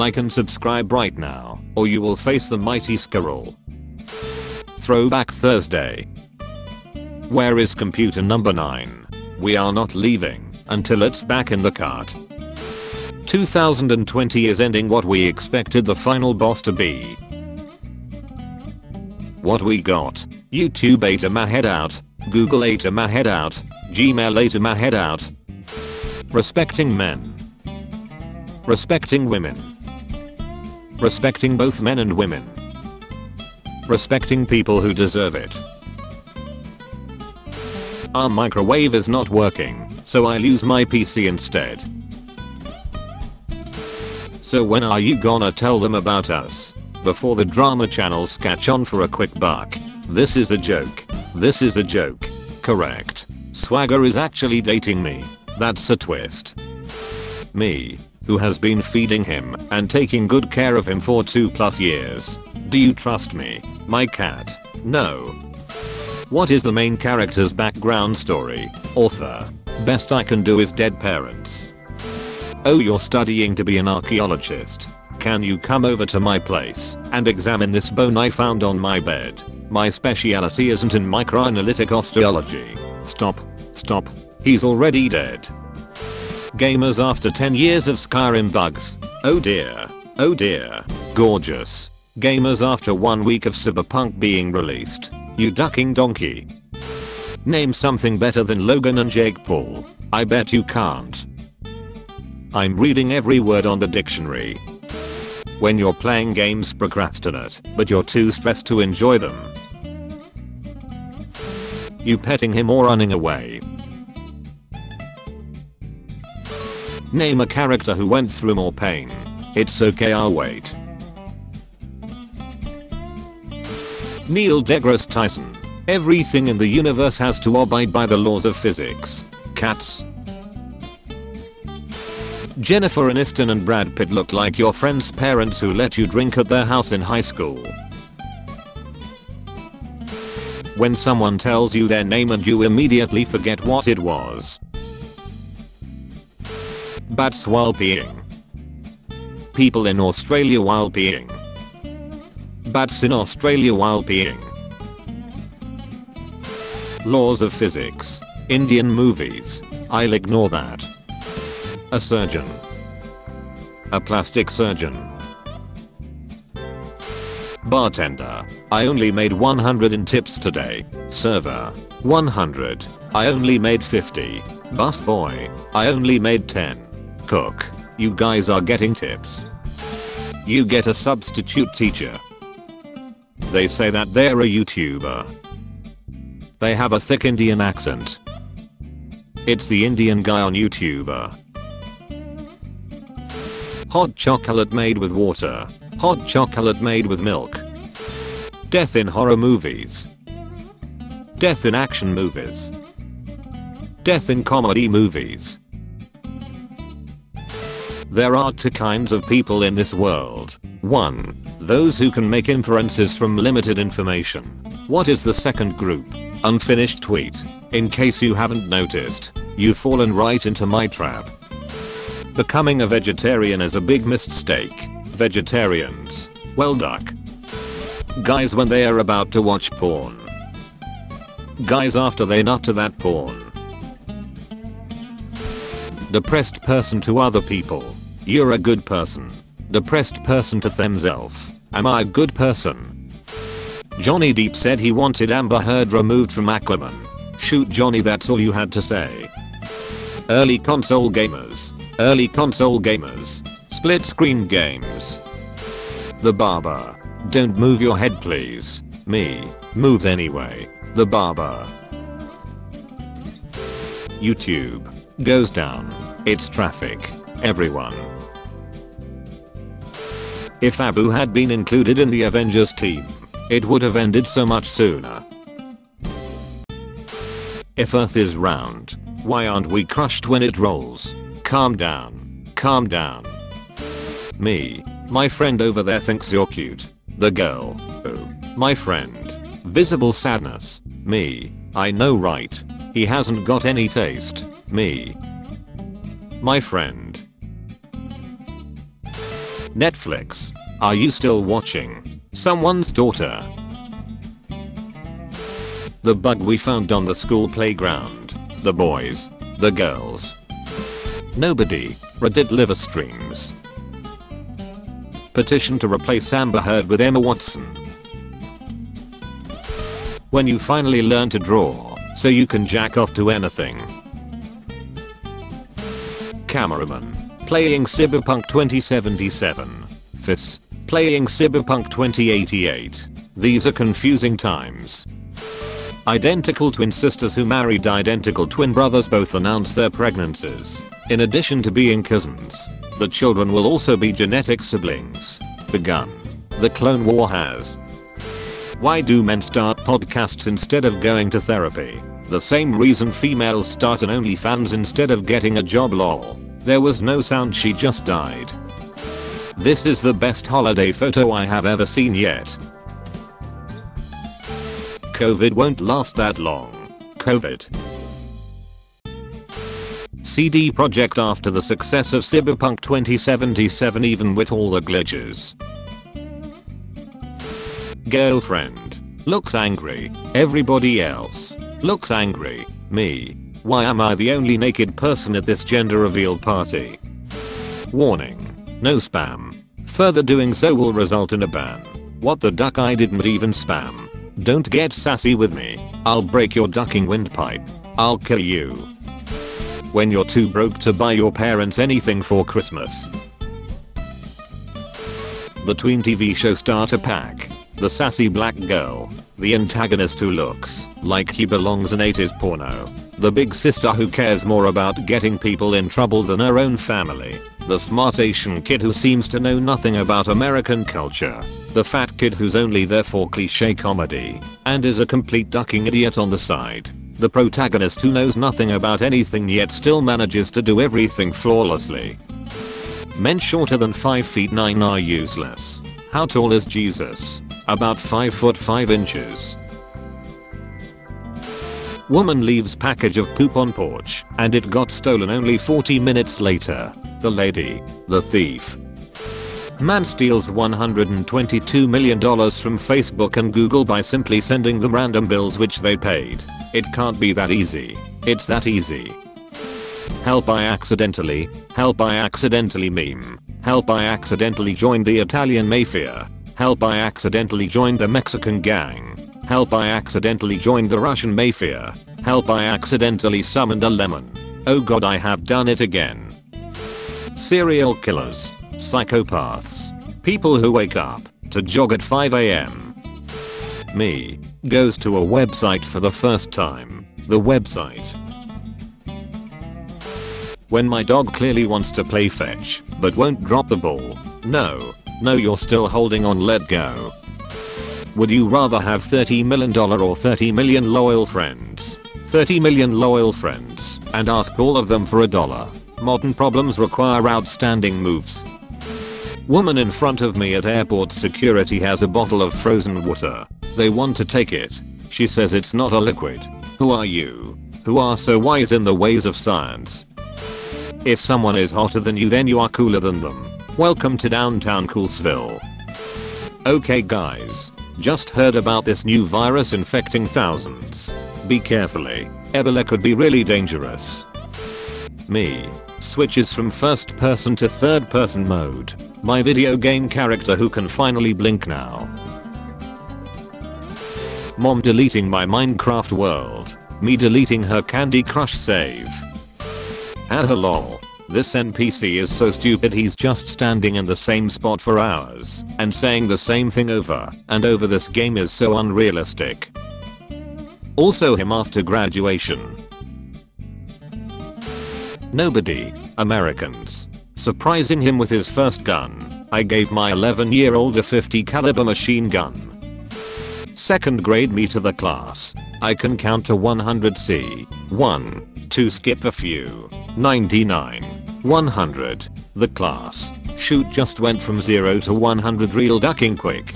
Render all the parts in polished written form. like and subscribe right now, or you will face the mighty Skrull. Throwback Thursday. Where is computer number 9? We are not leaving until it's back in the cart. 2020 is ending what we expected the final boss to be. What we got? YouTube ate my head out, Google ate my head out, Gmail ate my head out. Respecting men. Respecting women. Respecting both men and women. Respecting people who deserve it. Our microwave is not working, so I'll use my PC instead. So when are you gonna tell them about us? Before the drama channels catch on for a quick buck. This is a joke. This is a joke. Correct. Swagger is actually dating me. That's a twist. Me, who has been feeding him and taking good care of him for 2+ years. Do you trust me, my cat? No. What is the main character's background story? Author. Best I can do is dead parents. Oh, you're studying to be an archaeologist. Can you come over to my place and examine this bone I found on my bed? My speciality isn't in microanalytic osteology. Stop. Stop. He's already dead. Gamers after 10 years of Skyrim bugs. Oh dear. Oh dear. Gorgeous. Gamers after 1 week of Cyberpunk being released. You ducking donkey. Name something better than Logan and Jake Paul. I bet you can't. I'm reading every word on the dictionary. When you're playing games, procrastinate, but you're too stressed to enjoy them. You petting him or running away. Name a character who went through more pain. It's okay, I'll wait. Neil DeGrasse Tyson. Everything in the universe has to abide by the laws of physics. Cats. Jennifer Aniston and Brad Pitt look like your friend's parents who let you drink at their house in high school. When someone tells you their name and you immediately forget what it was. Bats while peeing. People in Australia while peeing. Bats in Australia while peeing. Laws of physics. Indian movies. I'll ignore that. A surgeon. A plastic surgeon. Bartender. I only made 100 in tips today. Server. 100. I only made 50. Busboy. I only made 10. Cook. You guys are getting tips. You get a substitute teacher. They say that they're a YouTuber. They have a thick Indian accent. It's the Indian guy on YouTuber. Hot chocolate made with water. Hot chocolate made with milk. Death in horror movies. Death in action movies. Death in comedy movies. There are two kinds of people in this world. 1. Those who can make inferences from limited information. What is the second group? Unfinished tweet. In case you haven't noticed, you've fallen right into my trap. Becoming a vegetarian is a big mistake. Vegetarians. Well, duck. Guys when they are about to watch porn. Guys after they nut to that porn. Depressed person to other people. You're a good person. Depressed person to themself. Am I a good person? Johnny Depp said he wanted Amber Heard removed from Aquaman. Shoot Johnny, that's all you had to say. Early console gamers. Early console gamers. Split screen games. The barber. Don't move your head please. Me. Move anyway. The barber. YouTube. Goes down. It's traffic. Everyone. If Abu had been included in the Avengers team, it would have ended so much sooner. If Earth is round, why aren't we crushed when it rolls? Calm down. Calm down. Me. My friend over there thinks you're cute. The girl. Oh. My friend. Visible sadness. Me. I know, right? He hasn't got any taste. Me. My friend. Netflix. Are you still watching? Someone's daughter. The bug we found on the school playground. The boys. The girls. Nobody. Reddit liver streams. Petition to replace Amber Heard with Emma Watson. When you finally learn to draw, so you can jack off to anything. Cameraman. Playing Cyberpunk 2077. Fis. Playing Cyberpunk 2088. These are confusing times. Identical twin sisters who married identical twin brothers both announced their pregnancies. In addition to being cousins, the children will also be genetic siblings. Begun. The Clone War has. Why do men start podcasts instead of going to therapy? The same reason females start an OnlyFans instead of getting a job lol. There was no sound, she just died. This is the best holiday photo I have ever seen yet. COVID won't last that long. COVID. CD Projekt after the success of Cyberpunk 2077 even with all the glitches. Girlfriend. Looks angry. Everybody else. Looks angry. Me. Why am I the only naked person at this gender reveal party? Warning. No spam. Further doing so will result in a ban. What the duck, I didn't even spam. Don't get sassy with me. I'll break your ducking windpipe. I'll kill you. When you're too broke to buy your parents anything for Christmas. The tween TV show starter pack. The sassy black girl. The antagonist who looks like he belongs in 80s porno. The big sister who cares more about getting people in trouble than her own family. The smart Asian kid who seems to know nothing about American culture. The fat kid who's only there for cliche comedy and is a complete ducking idiot on the side. The protagonist who knows nothing about anything yet still manages to do everything flawlessly. Men shorter than 5 feet 9 are useless. How tall is Jesus? About 5 foot 5 inches. Woman leaves package of poop on porch and it got stolen only 40 minutes later. The lady. The thief. Man steals $122 million from Facebook and Google by simply sending them random bills which they paid. It can't be that easy. It's that easy. Help I accidentally. Help I accidentally meme. Help I accidentally joined the Italian mafia. Help I accidentally joined the Mexican gang. Help I accidentally joined the Russian mafia. Help I accidentally summoned a lemon. Oh god, I have done it again. Serial killers. Psychopaths. People who wake up to jog at 5 AM. Me. Goes to a website for the first time. The website. When my dog clearly wants to play fetch, but won't drop the ball. No. No, you're still holding on, let go. Would you rather have $30 million or 30 million loyal friends? 30 million loyal friends, and ask all of them for $1. Modern problems require outstanding moves. Woman in front of me at airport security has a bottle of frozen water. They want to take it. She says it's not a liquid. Who are you? Who are so wise in the ways of science? If someone is hotter than you, then you are cooler than them. Welcome to downtown Coolsville. Okay guys. Just heard about this new virus infecting thousands. Be carefully, Ebola could be really dangerous. Me. Switches from first person to third person mode. My video game character who can finally blink now. Mom deleting my Minecraft world. Me deleting her Candy Crush save. Haha lol. This NPC is so stupid, he's just standing in the same spot for hours and saying the same thing over and over. This game is so unrealistic. Also him after graduation. Nobody. Americans. Surprising him with his first gun. I gave my 11-year-old a 50 caliber machine gun. Second grade me to the class. I can count to 100 c. 1, 2 skip a few. 99. 100. The class. Shoot just went from 0 to 100 real ducking quick.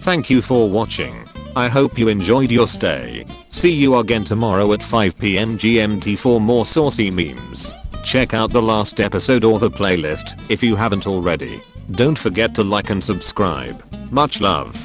Thank you for watching. I hope you enjoyed your stay. See you again tomorrow at 5 p.m. GMT for more saucy memes. Check out the last episode or the playlist if you haven't already. Don't forget to like and subscribe. Much love.